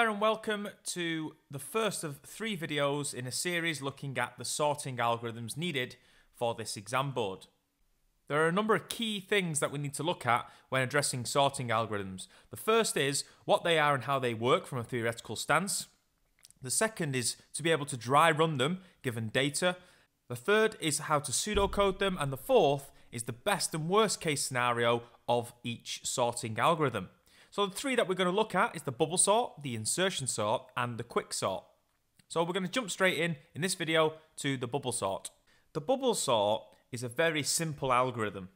there and welcome to the first of three videos in a series looking at the sorting algorithms needed for this exam board. There are a number of key things that we need to look at when addressing sorting algorithms. The first is what they are and how they work from a theoretical stance. The second is to be able to dry run them given data. The third is how to pseudocode them, and the fourth is the best and worst case scenario of each sorting algorithm. So the three that we're going to look at is the bubble sort, the insertion sort, and the quick sort. So we're going to jump straight in this video, to the bubble sort. The bubble sort is a very simple algorithm,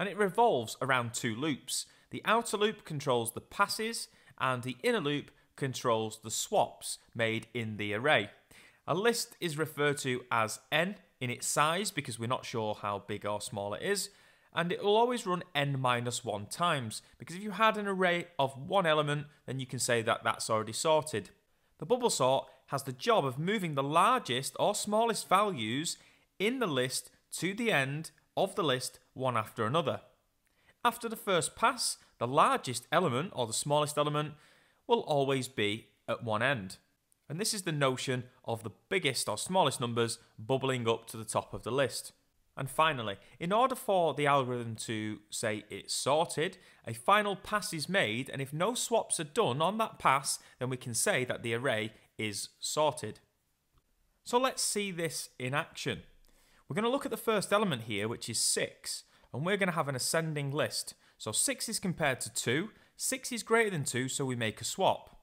and it revolves around two loops. The outer loop controls the passes, and the inner loop controls the swaps made in the array. A list is referred to as n in its size because we're not sure how big or small it is. And it will always run n-1 times, because if you had an array of one element, then you can say that that's already sorted. The bubble sort has the job of moving the largest or smallest values in the list to the end of the list one after another. After the first pass, the largest element or the smallest element will always be at one end. And this is the notion of the biggest or smallest numbers bubbling up to the top of the list. And finally, in order for the algorithm to say it's sorted, a final pass is made, and if no swaps are done on that pass, then we can say that the array is sorted. So let's see this in action. We're going to look at the first element here, which is 6, and we're going to have an ascending list. So 6 is compared to 2, 6 is greater than 2, so we make a swap.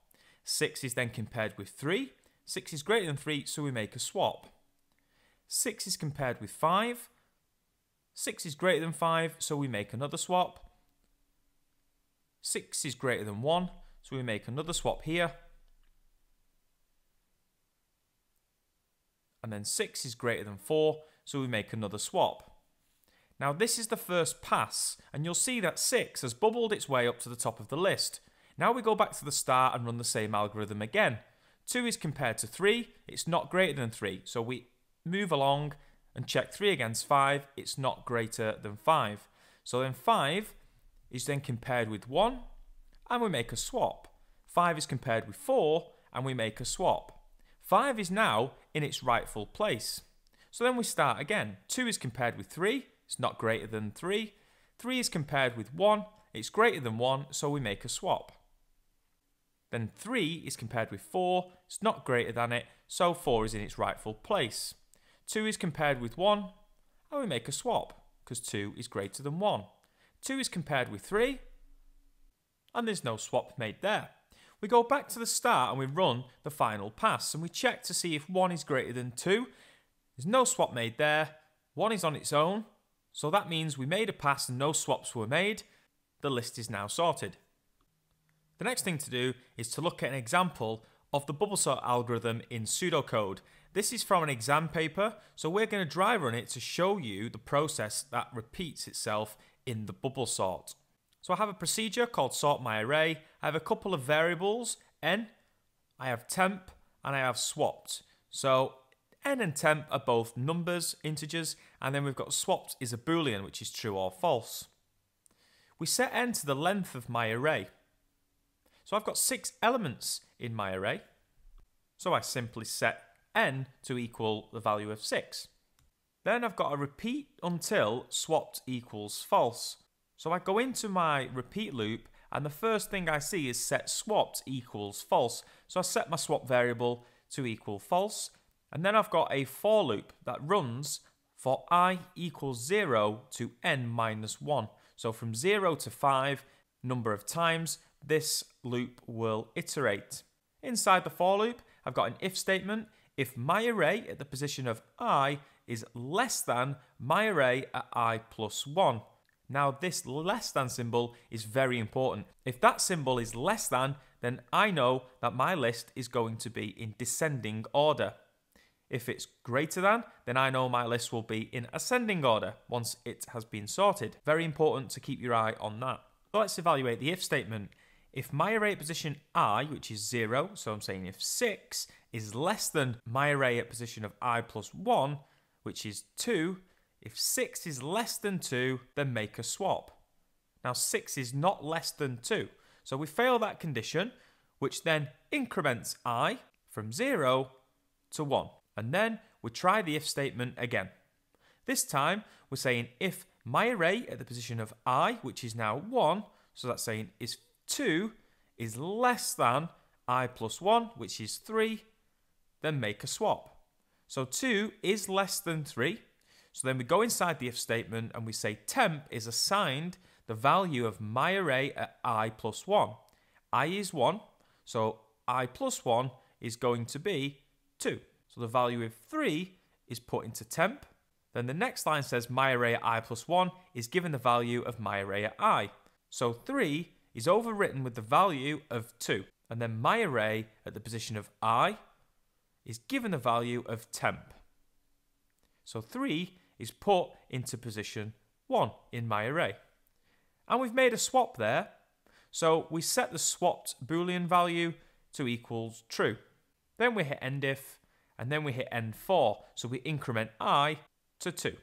6 is then compared with 3, 6 is greater than 3, so we make a swap. 6 is compared with 5, 6 is greater than 5, so we make another swap. 6 is greater than 1, so we make another swap here. And then 6 is greater than 4, so we make another swap. Now this is the first pass, and you'll see that 6 has bubbled its way up to the top of the list. Now we go back to the start and run the same algorithm again. 2 is compared to 3, it's not greater than 3, so we move along and check 3 against 5, it's not greater than 5. So then 5 is then compared with 1, and we make a swap. 5 is compared with 4, and we make a swap. 5 is now in its rightful place. So then we start again. 2 is compared with 3, it's not greater than 3. 3 is compared with 1, it's greater than 1, so we make a swap. Then 3 is compared with 4, it's not greater than it, so 4 is in its rightful place. 2 is compared with 1, and we make a swap, because 2 is greater than 1. 2 is compared with 3, and there's no swap made there. We go back to the start and we run the final pass, and we check to see if 1 is greater than 2. There's no swap made there, 1 is on its own, so that means we made a pass and no swaps were made. The list is now sorted. The next thing to do is to look at an example of the bubble sort algorithm in pseudocode. This is from an exam paper, so we're going to dry run it to show you the process that repeats itself in the bubble sort. So I have a procedure called sort my array. I have a couple of variables, n, I have temp, and I have swapped. So n and temp are both numbers, integers, and then we've got swapped is a boolean, which is true or false. We set n to the length of my array. So I've got 6 elements in my array, so I simply set n to equal the value of 6. Then I've got a repeat until swapped equals false. So I go into my repeat loop, and the first thing I see is set swapped equals false. So I set my swap variable to equal false, and then I've got a for loop that runs for I equals 0 to n minus 1. So from 0 to 5 number of times, this loop will iterate. Inside the for loop, I've got an if statement. If my array at the position of I is less than my array at I plus 1. Now this less than symbol is very important. If that symbol is less than, then I know that my list is going to be in descending order. If it's greater than, then I know my list will be in ascending order once it has been sorted. Very important to keep your eye on that. So let's evaluate the if statement. If my array at position I, which is 0, so I'm saying if 6 is less than my array at position of I plus 1, which is 2, if 6 is less than 2, then make a swap. Now 6 is not less than 2, so we fail that condition. which then increments I from 0 to 1. And then we try the if statement again. This time we're saying if my array at the position of I, which is now 1, so that's saying is 2, is less than I plus 1, which is 3, then make a swap. So 2 is less than 3. So then we go inside the if statement and we say temp is assigned the value of my array at I plus 1. I is 1, so I plus 1 is going to be 2. So the value of 3 is put into temp. Then the next line says my array at I plus 1 is given the value of my array at I. So 3 is overwritten with the value of 2. And then my array at the position of I is given the value of temp. So 3 is put into position 1 in my array. And we've made a swap there. So we set the swapped Boolean value to equals true. Then we hit end if, and then we hit end for. So we increment I to 2.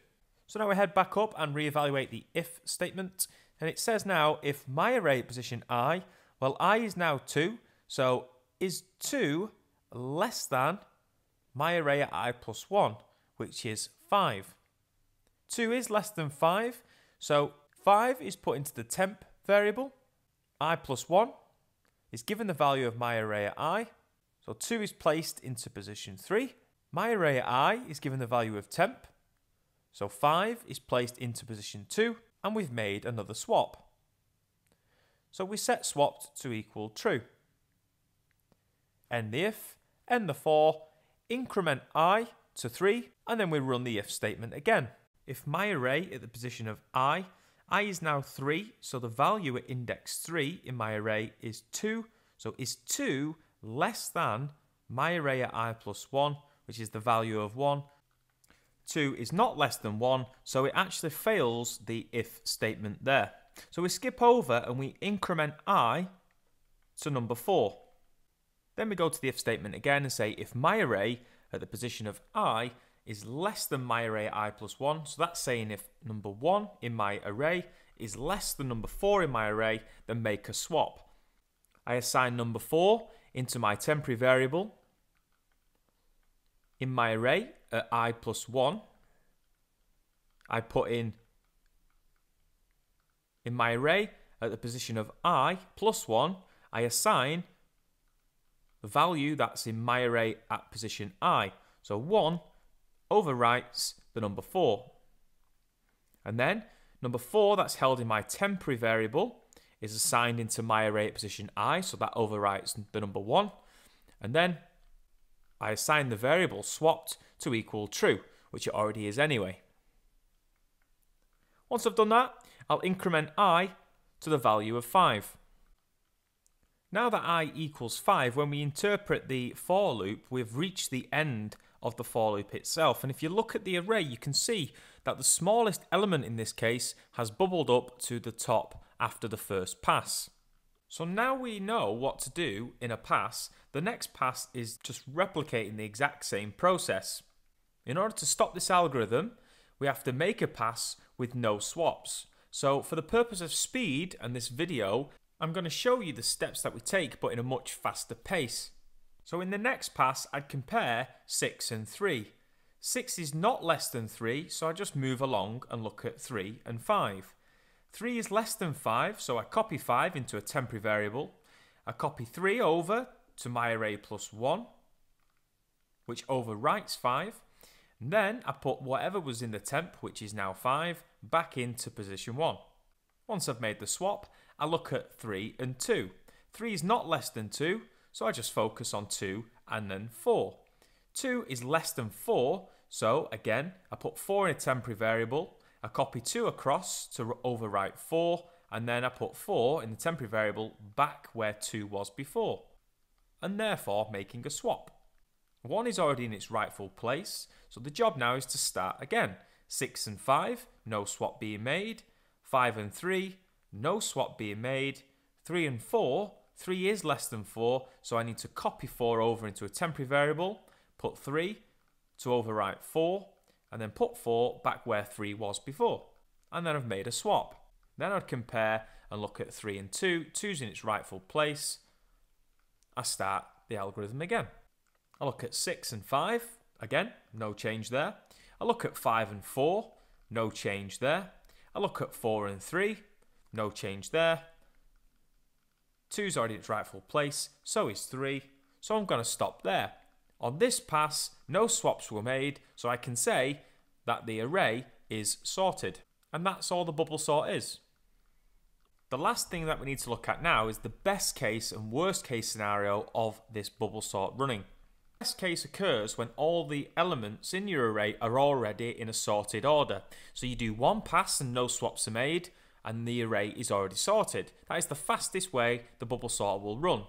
So now we head back up and reevaluate the if statement. And it says now if my array at position I, well, I is now 2. So is 2 less than my array at I plus 1, which is 5. 2 is less than 5. So 5 is put into the temp variable. I plus 1 is given the value of my array at I. So 2 is placed into position 3. My array at I is given the value of temp. So 5 is placed into position 2, and we've made another swap. So we set swapped to equal true. End the if, end the for, increment I to 3, and then we run the if statement again. If my array at the position of I is now 3, so the value at index 3 in my array is 2, so is 2 less than my array at I plus 1, which is the value of 1. 2 is not less than 1, so it actually fails the if statement there. So we skip over and we increment I to number 4. Then we go to the if statement again and say if my array at the position of I is less than my array at I plus 1, so that's saying if number 1 in my array is less than number 4 in my array, then make a swap. I assign number 4 into my temporary variable in my array at I plus 1. I put in my array at the position of I plus 1, I assign the value that's in my array at position I. So 1 overwrites the number 4. And then number 4 that's held in my temporary variable is assigned into my array at position I, so that overwrites the number 1. And then I assign the variable swapped to equal true, which it already is anyway. Once I've done that, I'll increment I to the value of 5. Now that I equals 5, when we interpret the for loop, we've reached the end of the for loop itself. And if you look at the array, you can see that the smallest element in this case has bubbled up to the top after the first pass. So now we know what to do in a pass. The next pass is just replicating the exact same process. In order to stop this algorithm, we have to make a pass with no swaps. So for the purpose of speed and this video, I'm going to show you the steps that we take, but in a much faster pace. So in the next pass, I'd compare 6 and 3. 6 is not less than 3, so I just move along and look at 3 and 5. 3 is less than 5, so I copy 5 into a temporary variable. I copy 3 over to my array plus 1, which overwrites 5. And then I put whatever was in the temp, which is now 5, back into position 1. Once I've made the swap, I look at 3 and 2. 3 is not less than 2, so I just focus on 2 and then 4. 2 is less than 4, so again, I put 4 in a temporary variable. I copy 2 across to overwrite 4, and then I put 4 in the temporary variable back where 2 was before, and therefore making a swap. 1 is already in its rightful place, so the job now is to start again. 6 and 5, no swap being made. 5 and 3, no swap being made. 3 and 4, 3 is less than 4, so I need to copy 4 over into a temporary variable, put 3 to overwrite 4, and then put 4 back where 3 was before. And then I've made a swap. Then I'd compare and look at 3 and 2, 2's in its rightful place, I start the algorithm again. I look at 6 and 5, again, no change there. I look at 5 and 4, no change there. I look at 4 and 3, no change there. 2's already in its rightful place, so is 3, so I'm going to stop there. On this pass, no swaps were made, so I can say that the array is sorted. And that's all the bubble sort is. The last thing that we need to look at now is the best case and worst case scenario of this bubble sort running. The best case occurs when all the elements in your array are already in a sorted order. So you do one pass and no swaps are made, and the array is already sorted. That is the fastest way the bubble sort will run.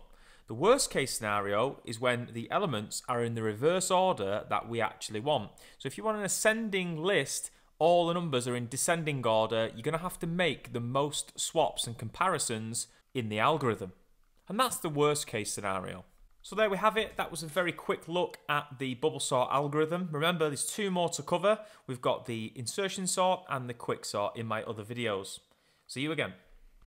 The worst case scenario is when the elements are in the reverse order that we actually want. So if you want an ascending list, all the numbers are in descending order, you're going to have to make the most swaps and comparisons in the algorithm. And that's the worst case scenario. So there we have it. That was a very quick look at the bubble sort algorithm. Remember, there's two more to cover. We've got the insertion sort and the quick sort in my other videos. See you again.